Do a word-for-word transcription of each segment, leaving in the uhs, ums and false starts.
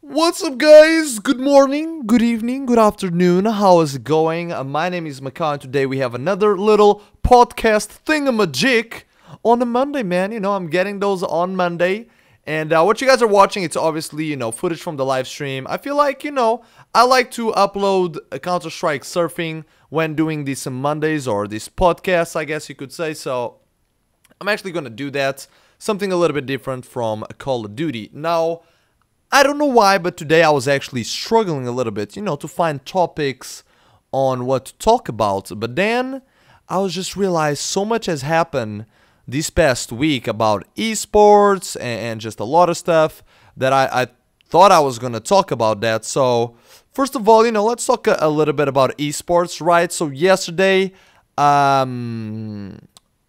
What's up, guys? Good morning, good evening, good afternoon. How is it going? Uh, my name is Macau, and today we have another little podcast thingamajig on a Monday, man. You know, I'm getting those on Monday. And uh, what you guys are watching, it's obviously, you know, footage from the live stream. I feel like, you know, I like to upload a Counter-Strike surfing when doing these Mondays or these podcasts, I guess you could say. So I'm actually going to do that. Something a little bit different from Call of Duty. Now, I don't know why, but today I was actually struggling a little bit, you know, to find topics on what to talk about. But then I was just realized so much has happened this past week about esports and, and just a lot of stuff that I, I thought I was going to talk about that. So first of all, you know, let's talk a, a little bit about esports, right? So yesterday, um,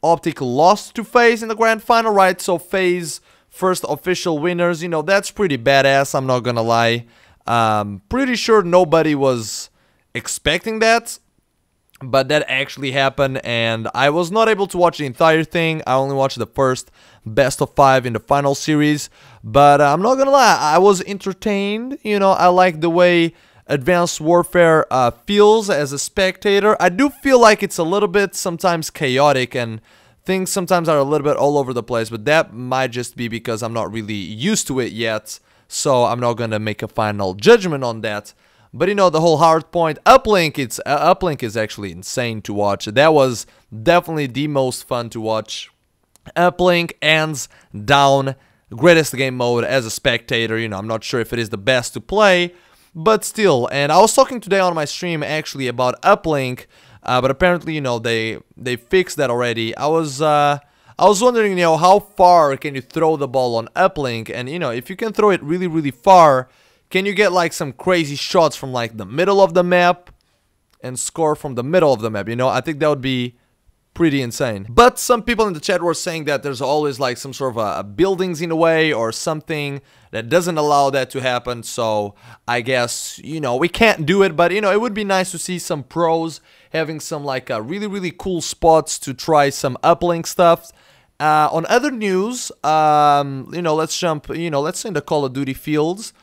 Optic lost to FaZe in the grand final, right? So FaZe first official winners, you know, that's pretty badass, I'm not gonna lie. Um, pretty sure nobody was expecting that, but that actually happened, and I was not able to watch the entire thing. I only watched the first best of five in the final series, but uh, I'm not gonna lie, I was entertained. You know, I like the way Advanced Warfare uh, feels as a spectator. I do feel like it's a little bit sometimes chaotic, and things sometimes are a little bit all over the place, but that might just be because I'm not really used to it yet, so I'm not gonna make a final judgment on that. But you know, the whole hardpoint, Uplink, it's uh, Uplink is actually insane to watch. That was definitely the most fun to watch. Uplink, hands down, greatest game mode as a spectator. You know, I'm not sure if it is the best to play, but still. And I was talking today on my stream actually about Uplink. Uh, but apparently, you know, they they fixed that already. I was uh, I was wondering, you know, how far can you throw the ball on Uplink? And, you know, if you can throw it really, really far, can you get, like, some crazy shots from, like, the middle of the map and score from the middle of the map? You know, I think that would be pretty insane. But some people in the chat were saying that there's always, like, some sort of a, a buildings in the way or something that doesn't allow that to happen. So I guess, you know, we can't do it. But, you know, it would be nice to see some pros having some, like, uh, really, really cool spots to try some uplink stuff. Uh, on other news, um, you know, let's jump, you know, let's say in the Call of Duty fields.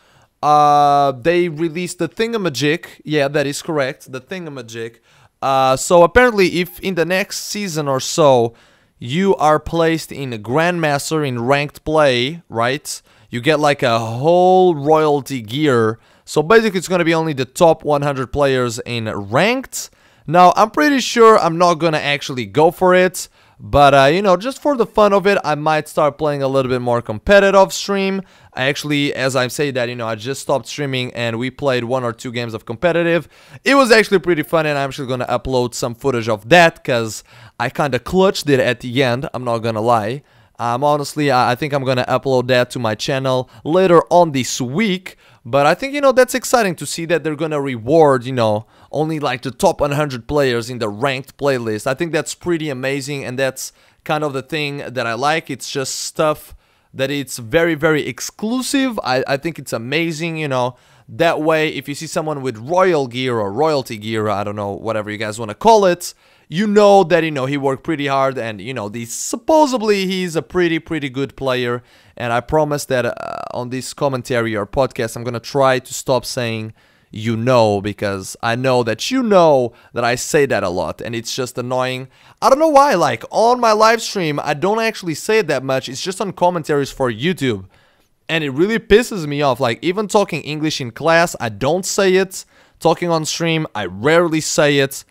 Uh, they released the thingamajig. Yeah, that is correct, the thingamajig. Uh, so apparently, if in the next season or so, you are placed in a Grandmaster in ranked play, right? You get, like, a whole royalty gear. So basically, it's going to be only the top one hundred players in ranked. Now, I'm pretty sure I'm not going to actually go for it, but, uh, you know, just for the fun of it, I might start playing a little bit more competitive stream. I actually, as I say that, you know, I just stopped streaming and we played one or two games of competitive. It was actually pretty fun, and I'm actually going to upload some footage of that because I kind of clutched it at the end, I'm not going to lie. Um, honestly, I, I think I'm going to upload that to my channel later on this week. But I think, you know, that's exciting to see that they're going to reward, you know, only like the top one hundred players in the ranked playlist. I think that's pretty amazing, and that's kind of the thing that I like. It's just stuff that it's very, very exclusive. I, I think it's amazing, you know. That way, if you see someone with royal gear or royalty gear, I don't know, whatever you guys want to call it, you know that, you know, he worked pretty hard, and, you know, these, supposedly he's a pretty, pretty good player. And I promise that uh, on this commentary or podcast, I'm going to try to stop saying, you know, because I know that you know that I say that a lot, and it's just annoying. I don't know why, like, on my live stream, I don't actually say it that much. It's just on commentaries for YouTube, and it really pisses me off. Like, even talking English in class, I don't say it. Talking on stream, I rarely say it.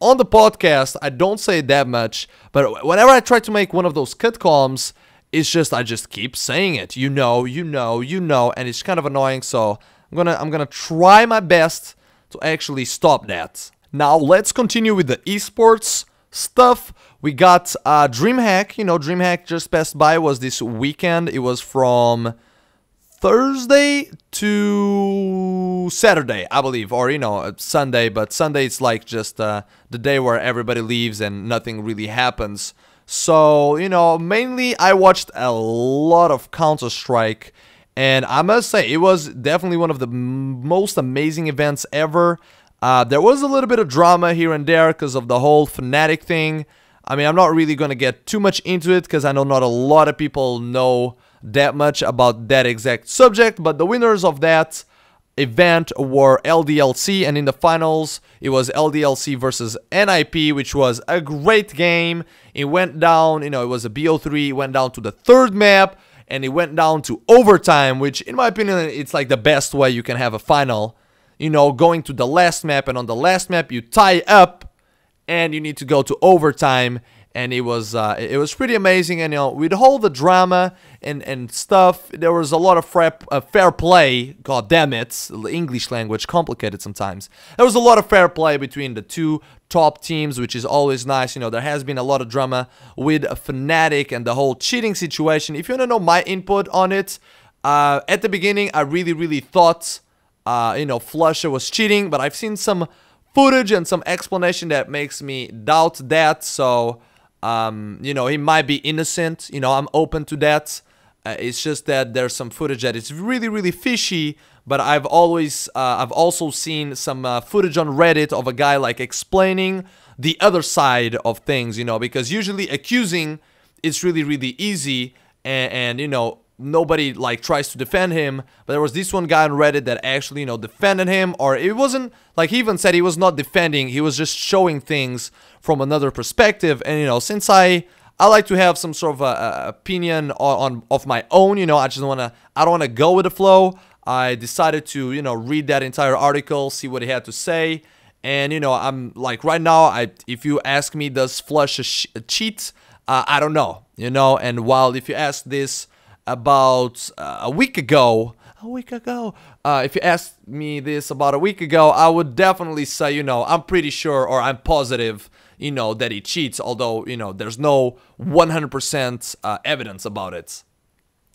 On the podcast, I don't say it that much, but whenever I try to make one of those cut-coms, it's just, I just keep saying it, you know, you know, you know, and it's kind of annoying, so I'm gonna, I'm gonna try my best to actually stop that. Now, let's continue with the esports stuff. We got uh, DreamHack, you know, DreamHack just passed by, was this weekend. It was from Thursday to Saturday, I believe, or, you know, Sunday, but Sunday it's like just uh, the day where everybody leaves and nothing really happens. So, you know, mainly I watched a lot of Counter-Strike, and I must say it was definitely one of the most amazing events ever. Uh, there was a little bit of drama here and there because of the whole Fnatic thing. I mean, I'm not really going to get too much into it because I know not a lot of people know that much about that exact subject, but the winners of that event were L D L C, and in the finals it was L D L C versus N I P, which was a great game. It went down, you know, it was a B O three, it went down to the third map, and it went down to overtime, which in my opinion, it's like the best way you can have a final, you know, going to the last map, and on the last map you tie up and you need to go to overtime. And it was uh, it was pretty amazing, and you know, with all the drama and and stuff, there was a lot of fair, uh, fair play. God damn it, the English language complicated sometimes. There was a lot of fair play between the two top teams, which is always nice. You know, there has been a lot of drama with Fnatic and the whole cheating situation. If you want to know my input on it, uh, at the beginning, I really really thought uh, you know, Flusher was cheating, but I've seen some footage and some explanation that makes me doubt that. So. Um, you know, he might be innocent, you know, I'm open to that. Uh, it's just that there's some footage that is really, really fishy, but I've always, uh, I've also seen some uh, footage on Reddit of a guy, like, explaining the other side of things, you know, because usually accusing is really, really easy, and, and you know, nobody, like, tries to defend him, but there was this one guy on Reddit that actually, you know, defended him, or it wasn't, like, he even said he was not defending, he was just showing things from another perspective. And you know, since I I like to have some sort of a, a opinion on, on of my own, you know, I just want to I don't want to go with the flow. I decided to, you know, read that entire article, see what he had to say, and you know, I'm like, right now, I if you ask me, does Flush a sh a cheat? Uh, I don't know, you know. And while if you ask this about uh, a week ago, a week ago, uh, if you asked me this about a week ago, I would definitely say, you know, I'm pretty sure, or I'm positive, you know, that he cheats, although, you know, there's no one hundred percent uh, evidence about it.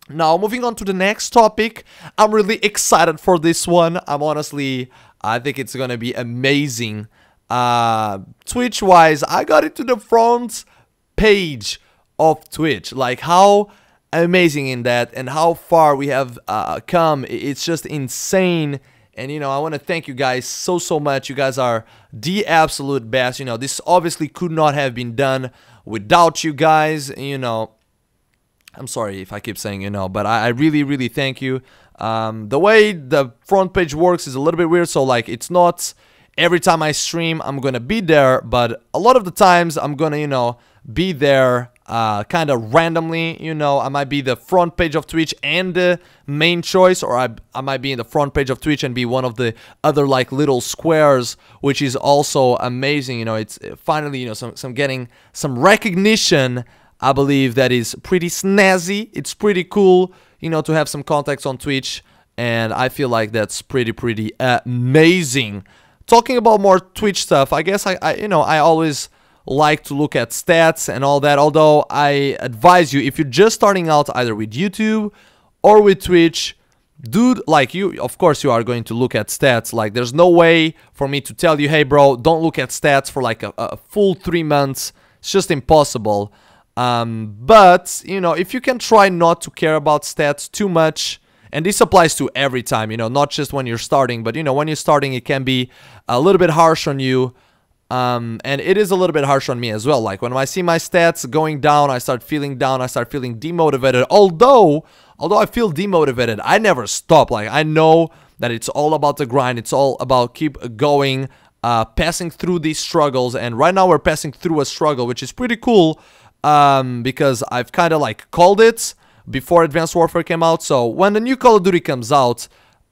Now, moving on to the next topic, I'm really excited for this one. I'm honestly, I think it's gonna be amazing. Uh, Twitch-wise, I got into the front page of Twitch. Like, how amazing in that, and how far we have uh, come. It's just insane. And, you know, I want to thank you guys so, so much. You guys are the absolute best. You know, this obviously could not have been done without you guys. You know, I'm sorry if I keep saying, you know, but I, I really, really thank you. Um, the way the front page works is a little bit weird. So, like, it's not every time I stream I'm going to be there. But a lot of the times I'm going to, you know, be there uh, kind of randomly. You know, I might be the front page of Twitch and the main choice, or I, I might be in the front page of Twitch and be one of the other, like, little squares, which is also amazing. You know, it's finally, you know, some, some getting some recognition, I believe, that is pretty snazzy. It's pretty cool, you know, to have some contacts on Twitch, and I feel like that's pretty, pretty amazing. Talking about more Twitch stuff, I guess I, I you know, I always like to look at stats and all that, although I advise you, if you're just starting out either with YouTube or with Twitch, dude, like, you, of course you are going to look at stats. Like, there's no way for me to tell you, hey bro, don't look at stats for like a, a full three months. It's just impossible. Um, but you know, if you can try not to care about stats too much, and this applies to every time, you know, not just when you're starting, but you know, when you're starting, it can be a little bit harsh on you. Um, and it is a little bit harsh on me as well. Like, when I see my stats going down, I start feeling down, I start feeling demotivated. Although, although I feel demotivated, I never stop. Like, I know that it's all about the grind. It's all about keep going, uh, passing through these struggles. And right now we're passing through a struggle, which is pretty cool, um, because I've kind of, like, called it before Advanced Warfare came out. So when the new Call of Duty comes out,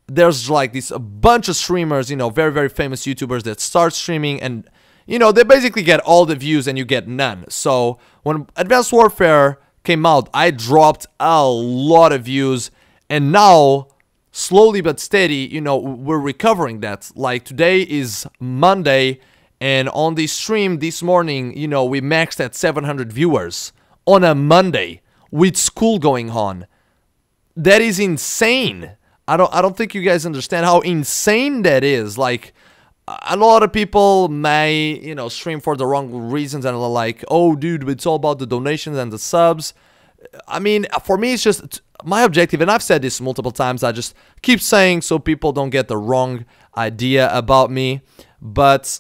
there's, like, this a bunch of streamers, you know, very, very famous YouTubers that start streaming, and you know, they basically get all the views and you get none. So when Advanced Warfare came out, I dropped a lot of views, and now slowly but steady, you know, we're recovering that. Like, today is Monday, and on the stream this morning, you know, we maxed at seven hundred viewers on a Monday with school going on. That is insane. I don't I don't think you guys understand how insane that is. Like, a lot of people may, you know, stream for the wrong reasons and are like, oh, dude, it's all about the donations and the subs. I mean, for me, it's just my objective, and I've said this multiple times, I just keep saying so people don't get the wrong idea about me, but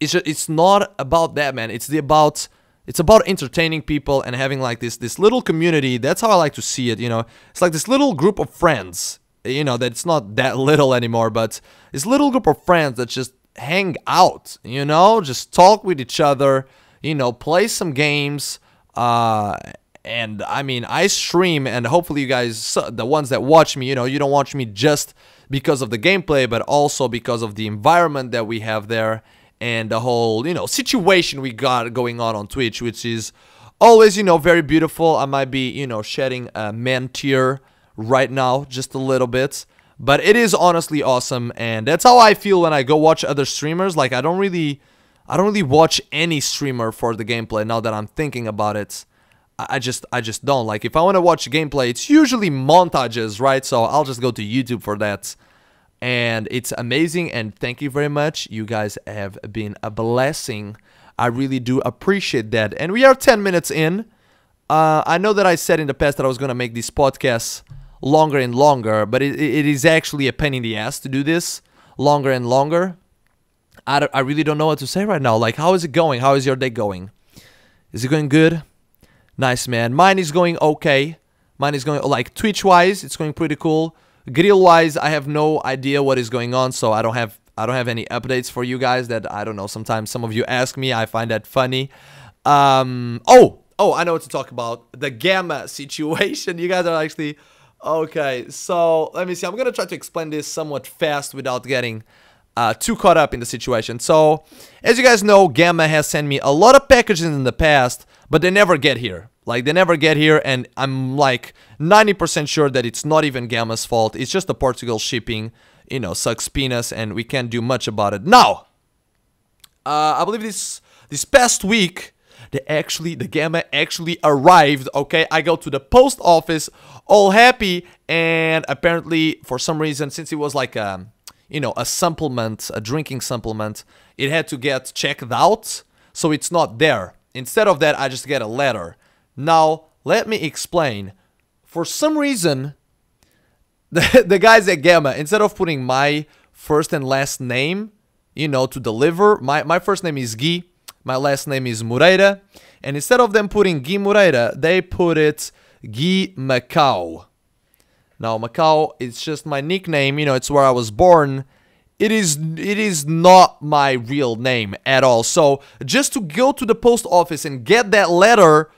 it's just, it's not about that, man. It's the about, It's about entertaining people and having like this this little community. That's how I like to see it, you know. It's like this little group of friends, you know, that's not that little anymore, but this little group of friends that just hang out, you know, just talk with each other, you know, play some games. Uh, and I mean, I stream, and hopefully you guys, the ones that watch me, you know, you don't watch me just because of the gameplay, but also because of the environment that we have there and the whole, you know, situation we got going on on Twitch, which is always, you know, very beautiful. I might be, you know, shedding a man tear right now, just a little bit. But it is honestly awesome, and that's how I feel when I go watch other streamers. Like, I don't really, I don't really watch any streamer for the gameplay now that I'm thinking about it. I just, I just don't. Like, if I want to watch gameplay, it's usually montages, right? So I'll just go to YouTube for that. And it's amazing, and thank you very much. You guys have been a blessing. I really do appreciate that. And we are ten minutes in. Uh, I know that I said in the past that I was going to make these podcasts longer and longer, but it, it is actually a pain in the ass to do this longer and longer. I, don't, I really don't know what to say right now. Like, how is it going? How is your day going? Is it going good? Nice, man. Mine is going okay. Mine is going, like, Twitch-wise, it's going pretty cool. Grill-wise, I have no idea what is going on, so I don't have I don't have any updates for you guys. That I don't know. Sometimes some of you ask me. I find that funny. Um, oh, oh, I know what to talk about. The Gamma situation. You guys are actually okay. So let me see. I'm gonna try to explain this somewhat fast without getting uh, too caught up in the situation. So as you guys know, Gamma has sent me a lot of packages in the past, but they never get here. Like, they never get here, and I'm like ninety percent sure that it's not even Gamma's fault. It's just the Portugal shipping, you know, sucks penis, and we can't do much about it. Now, uh, I believe this this past week, they actually, the Gamma actually arrived, okay? I go to the post office, all happy, and apparently, for some reason, since it was like, a, you know, a supplement, a drinking supplement, it had to get checked out, so it's not there. Instead of that, I just get a letter. Now, let me explain. For some reason, the, the guys at Gamma, instead of putting my first and last name, you know, to deliver, my, my first name is Guy, my last name is Moreira, and instead of them putting Guy Moreira, they put it Guy Macau. Now, Macau is just my nickname, you know, it's where I was born. It is, it is not my real name at all. So, just to go to the post office and get that letter,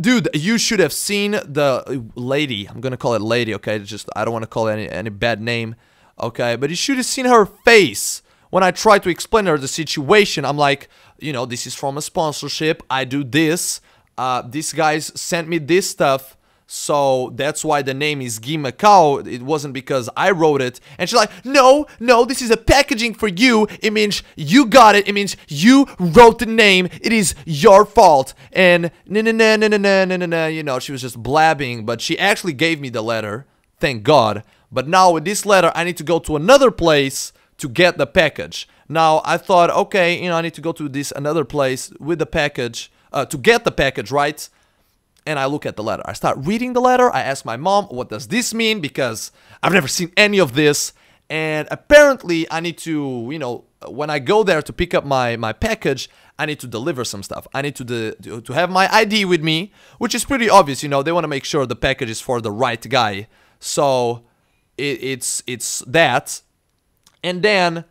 dude, you should have seen the lady. I'm gonna call it lady, okay? Just, I don't want to call it any, any bad name, okay? But you should have seen her face when I tried to explain her the situation. I'm like, you know, this is from a sponsorship. I do this. Uh, these guys sent me this stuff. So that's why the name is Guy Macau. It wasn't because I wrote it. And she's like, no, no, this is a packaging for you. It means you got it. It means you wrote the name. It is your fault. And na na na na na na na, you know, she was just blabbing. But she actually gave me the letter. Thank God. But now with this letter, I need to go to another place to get the package. Now I thought, okay, you know, I need to go to this another place with the package uh, to get the package, right? And I look at the letter. I start reading the letter. I ask my mom, what does this mean? Because I've never seen any of this. And apparently, I need to, you know, when I go there to pick up my, my package, I need to deliver some stuff. I need to, de to have my I D with me, which is pretty obvious. You know, they want to make sure the package is for the right guy. So, it, it's, it's that. And then,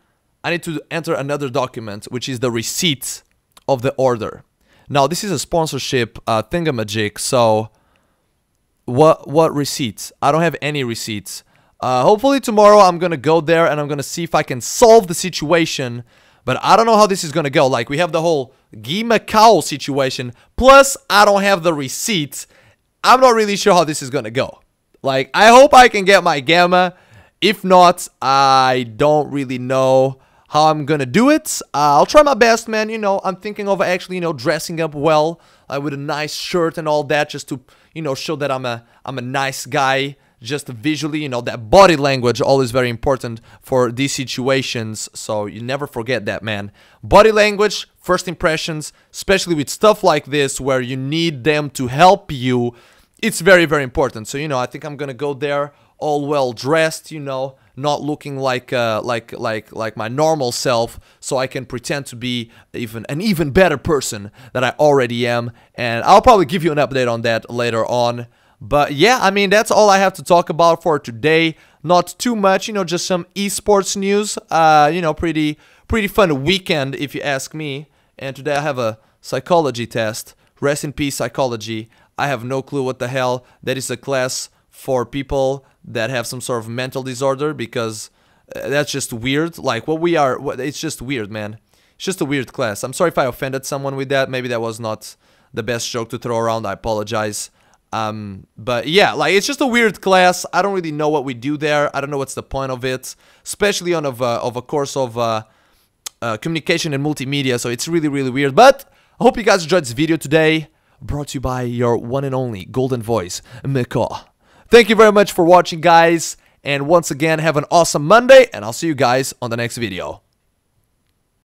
I need to enter another document, which is the receipt of the order. Now, this is a sponsorship uh, thingamajig, so what what receipts? I don't have any receipts. Uh, hopefully tomorrow I'm going to go there and I'm going to see if I can solve the situation, but I don't know how this is going to go. Like, we have the whole Guy Macau situation, plus I don't have the receipts. I'm not really sure how this is going to go. Like, I hope I can get my Gamma. If not, I don't really know how I'm gonna do it. Uh, I'll try my best, man. You know, I'm thinking of actually, you know, dressing up well uh, with a nice shirt and all that, just to, you know, show that I'm a I'm a nice guy. Just visually, you know, that body language always very important for these situations. So you never forget that, man. Body language, first impressions, especially with stuff like this where you need them to help you. It's very, very important. So, you know, I think I'm gonna go there all well dressed, you know, not looking like uh, like like like my normal self, so I can pretend to be even an even better person than I already am, and I'll probably give you an update on that later on. But yeah, I mean, that's all I have to talk about for today. Not too much, you know, just some esports news. Uh, you know, pretty pretty fun weekend if you ask me. And today I have a psychology test. Rest in peace, psychology. I have no clue what the hell that is. A class for people that have some sort of mental disorder, because uh, that's just weird. Like what we are, what, it's just weird, man. It's just a weird class. I'm sorry if I offended someone with that. Maybe that was not the best joke to throw around. I apologize. Um, but yeah, like it's just a weird class. I don't really know what we do there. I don't know what's the point of it, especially on of uh, of a course of uh, uh, communication and multimedia. So it's really really weird. But I hope you guys enjoyed this video today. Brought to you by your one and only golden voice, Macau. Thank you very much for watching, guys, and once again, have an awesome Monday, and I'll see you guys on the next video.